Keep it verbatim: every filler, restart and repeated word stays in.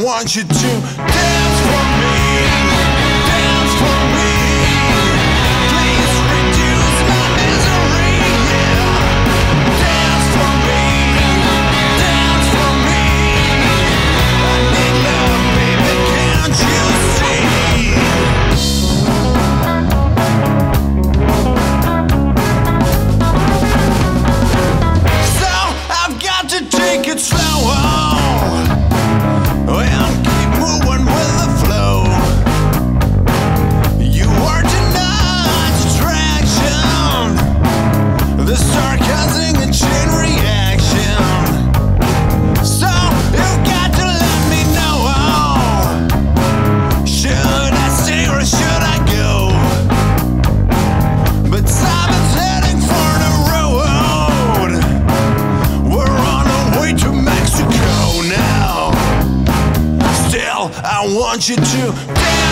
I want you to dance for me. I want you to dance.